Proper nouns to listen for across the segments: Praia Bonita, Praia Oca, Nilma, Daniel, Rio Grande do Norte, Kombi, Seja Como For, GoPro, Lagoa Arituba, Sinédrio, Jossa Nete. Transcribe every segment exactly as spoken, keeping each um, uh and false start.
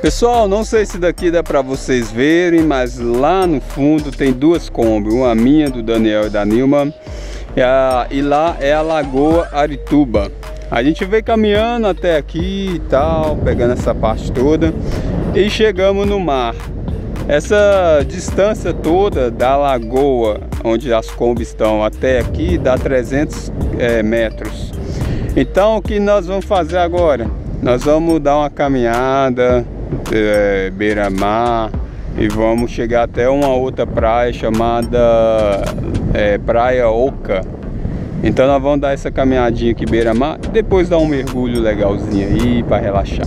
Pessoal, não sei se daqui dá para vocês verem, mas lá no fundo tem duas Kombi, uma minha, do Daniel e da Nilma, e, a, e lá é a Lagoa Arituba. A gente veio caminhando até aqui e tal, pegando essa parte toda, e chegamos no mar. Essa distância toda da lagoa, onde as Kombi estão, até aqui, dá trezentos é, metros. Então, o que nós vamos fazer agora? Nós vamos dar uma caminhada, é, beira-mar, e vamos chegar até uma outra praia chamada é, Praia Oca. Então, nós vamos dar essa caminhadinha aqui beira-mar, e depois dar um mergulho legalzinho aí para relaxar.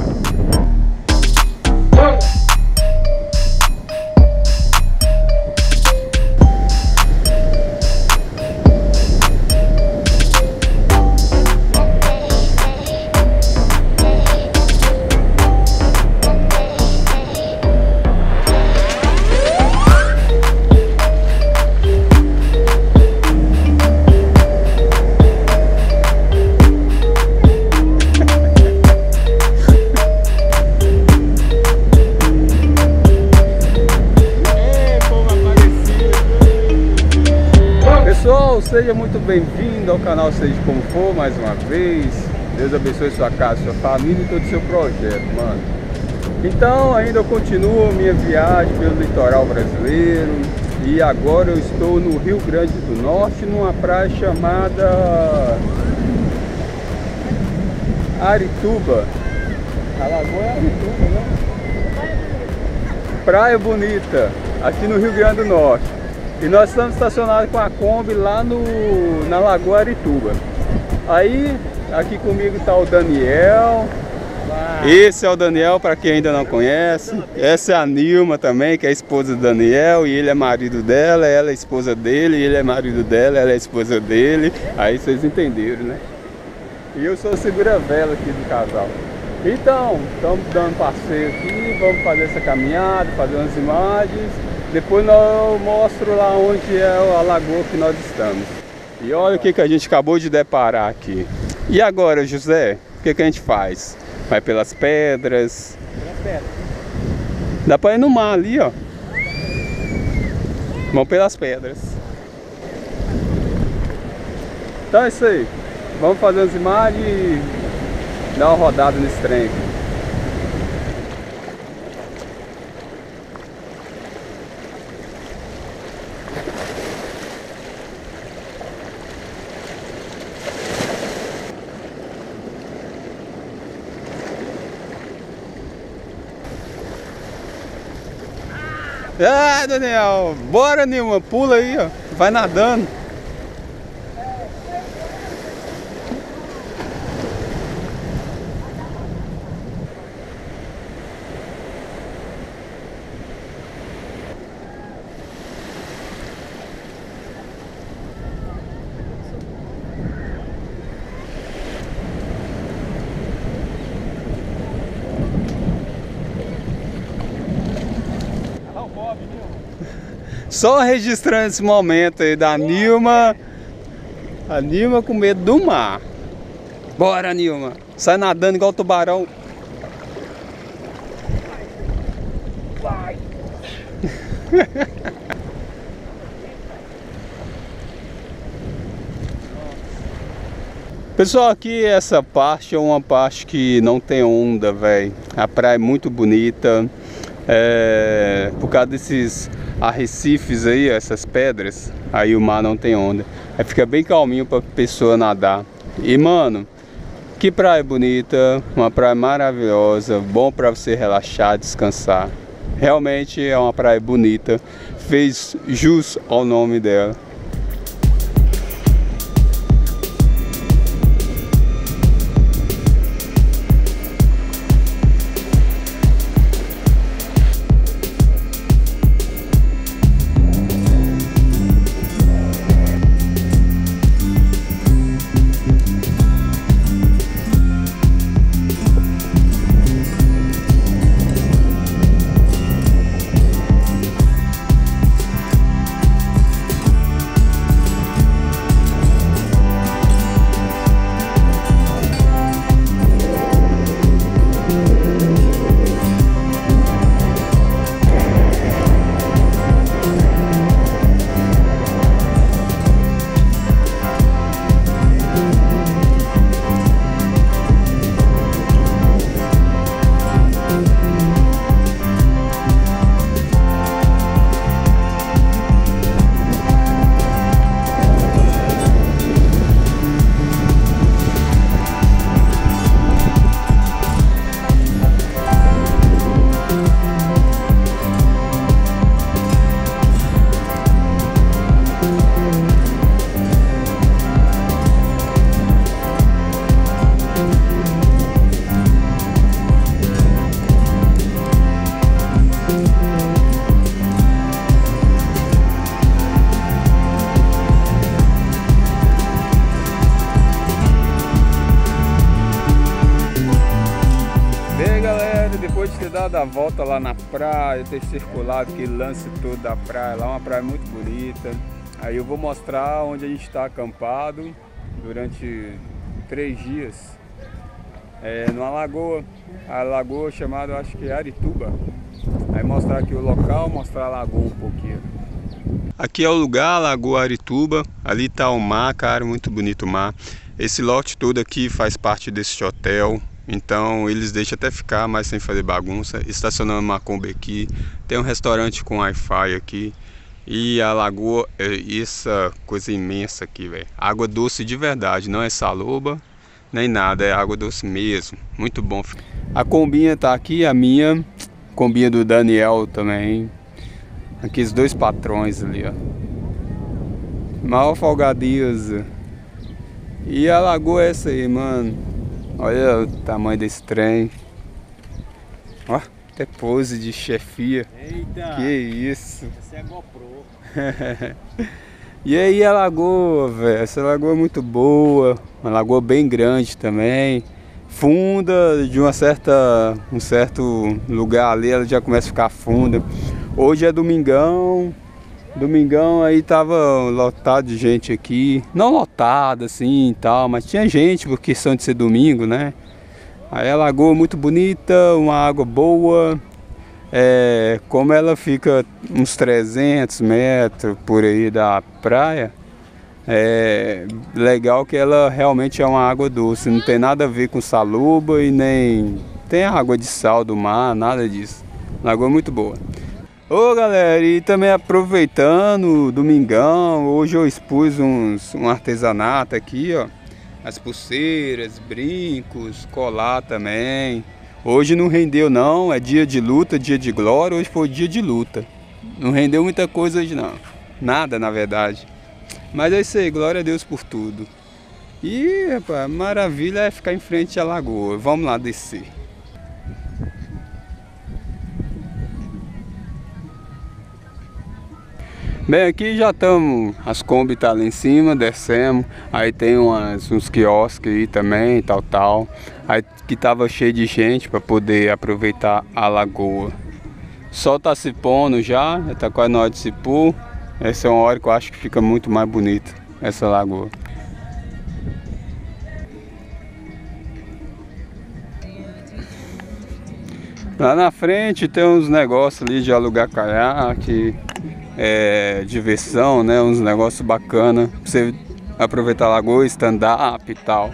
Seja muito bem-vindo ao canal Seja Como For, mais uma vez. Deus abençoe sua casa, sua família e todo o seu projeto, mano. Então, ainda eu continuo minha viagem pelo litoral brasileiro. E agora eu estou no Rio Grande do Norte, numa praia chamada Arituba. A lagoa é Arituba, né? Praia Bonita, aqui no Rio Grande do Norte. E nós estamos estacionados com a Kombi lá no, na Lagoa Arituba. Aí, aqui comigo está o Daniel. Esse é o Daniel, para quem ainda não conhece. Essa é a Nilma também, que é a esposa do Daniel. E ele é marido dela, ela é esposa dele. E ele é marido dela, ela é esposa dele. Aí vocês entenderam, né? E eu sou o segura-vela aqui do casal. Então, estamos dando passeio aqui. Vamos fazer essa caminhada, fazer umas imagens. Depois eu mostro lá onde é a lagoa que nós estamos. E olha o que, que a gente acabou de deparar aqui. E agora, José, o que, que a gente faz? Vai pelas pedras. Pelas pedras. Dá pra ir no mar ali, ó. Vamos pelas pedras. Então é isso aí. Vamos fazer umas imagens e dar uma rodada nesse trem aqui. Ah, Daniel, bora, Nilma, pula aí, ó, vai nadando. Só registrando esse momento aí da Nilma. A Nilma com medo do mar. Bora, Nilma. Sai nadando igual tubarão. Vai. Pessoal, aqui essa parte é uma parte que não tem onda, velho. A praia é muito bonita. É, por causa desses arrecifes aí, essas pedras, aí o mar não tem onda. Aí fica bem calminho pra pessoa nadar. E mano, que praia bonita, uma praia maravilhosa, bom pra você relaxar, descansar. Realmente é uma praia bonita, fez jus ao nome dela. a volta lá na praia, ter circulado aquele lance todo da praia, lá é uma praia muito bonita. Aí eu vou mostrar onde a gente está acampado durante três dias, é, numa lagoa, a lagoa chamada, acho que é Arituba. Aí mostrar aqui o local, mostrar a lagoa um pouquinho. Aqui é o lugar, Lagoa Arituba, ali está o mar, cara, muito bonito o mar. Esse lote todo aqui faz parte deste hotel, então eles deixam até ficar, mas sem fazer bagunça. Estacionando uma Kombi aqui, tem um restaurante com Wi-Fi aqui. E a lagoa, essa coisa imensa aqui, velho. Água doce de verdade, não é saloba, nem nada, é água doce mesmo. Muito bom. A combinha tá aqui, a minha, a combinha do Daniel também. Aqui os dois patrões ali, ó. Mal folgadeza. E a lagoa é essa aí, mano. Olha o tamanho desse trem. Ó. Até pose de chefia. Eita! Que isso! Essa é a GoPro. E aí a lagoa, velho. Essa lagoa é muito boa. Uma lagoa bem grande também. Funda de uma certa, um certo lugar ali. Ela já começa a ficar funda. Hoje é domingão. Domingão aí tava lotado de gente aqui. Não lotado assim e tal, mas tinha gente por questão de ser domingo, né? Aí a lagoa muito bonita, uma água boa, é, como ela fica uns trezentos metros por aí da praia, é legal que ela realmente é uma água doce, não tem nada a ver com saloba e nem tem água de sal do mar, nada disso. Lagoa muito boa. Ô galera, e também aproveitando o domingão, hoje eu expus uns, um artesanato aqui, ó. As pulseiras, brincos, colar também. Hoje não rendeu não, é dia de luta, dia de glória, hoje foi dia de luta. Não rendeu muita coisa hoje não, nada na verdade. Mas é isso aí, glória a Deus por tudo. E rapaz, maravilha é ficar em frente à lagoa, vamos lá descer. Bem, aqui já estamos, as Kombi tá ali em cima, descemos, aí tem umas, uns quiosques aí também, tal, tal. Aí que tava cheio de gente para poder aproveitar a lagoa. O sol tá se pondo já, já tá quase na hora de se pôr. Essa é uma hora que eu acho que fica muito mais bonita, essa lagoa. Lá na frente tem uns negócios ali de alugar caiaque. É, diversão, né? Uns negócios bacanas pra você aproveitar a lagoa, stand-up e tal.